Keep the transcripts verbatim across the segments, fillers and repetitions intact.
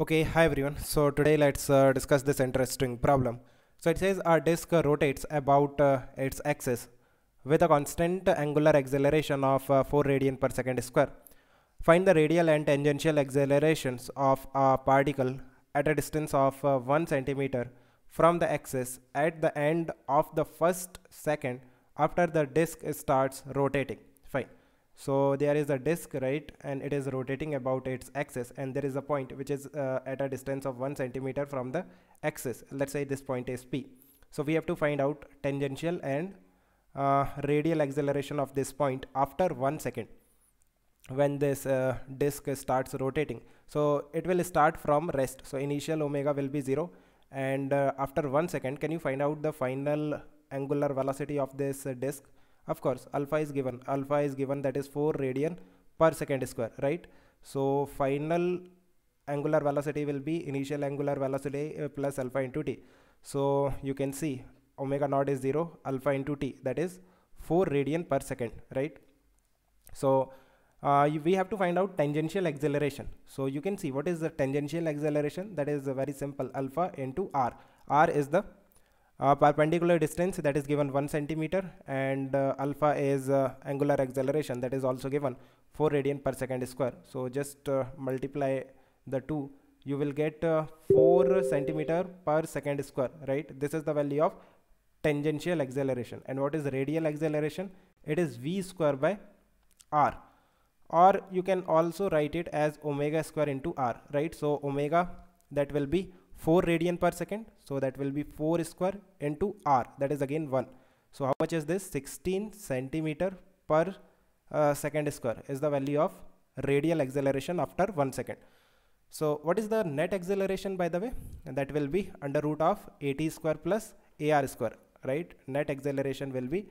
Okay, hi everyone. So today let's uh, discuss this interesting problem. So it says our disk uh, rotates about uh, its axis with a constant angular acceleration of uh, four radian per second square. Find the radial and tangential accelerations of a particle at a distance of uh, one centimeter from the axis at the end of the first second after the disk starts rotating. Fine. So there is a disk, right, and it is rotating about its axis, and there is a point which is uh, at a distance of one centimeter from the axis. Let's say this point is P. So we have to find out tangential and uh, radial acceleration of this point after one second when this uh, disk starts rotating. So it will start from rest. So initial omega will be zero, and uh, after one second, can you find out the final angular velocity of this uh, disk? Of course, alpha is given. Alpha is given, that is four radian per second square, right? So final angular velocity will be initial angular velocity uh, plus alpha into t. So you can see omega naught is zero, alpha into t, that is four radian per second, right? So uh, you, we have to find out tangential acceleration. So you can see what is the tangential acceleration. That is uh, very simple, alpha into r. R is the Uh, perpendicular distance, that is given one centimeter, and uh, alpha is uh, angular acceleration, that is also given four radian per second square. So just uh, multiply the two, you will get uh, four centimeter per second square, right? This is the value of tangential acceleration. And what is radial acceleration? It is v square by r, or you can also write it as omega square into r, right? So omega, that will be four radian per second, so that will be four square into r, that is again one. So how much is this? sixteen centimeter per uh, second square is the value of radial acceleration after one second. So what is the net acceleration, by the way? And that will be under root of at square plus ar square, right? Net acceleration will be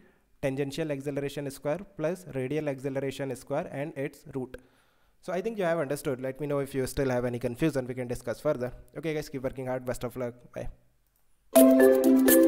tangential acceleration square plus radial acceleration square and its root. So I think you have understood. Let me know if you still have any confusion. We can discuss further. Okay guys, keep working hard. Best of luck. Bye.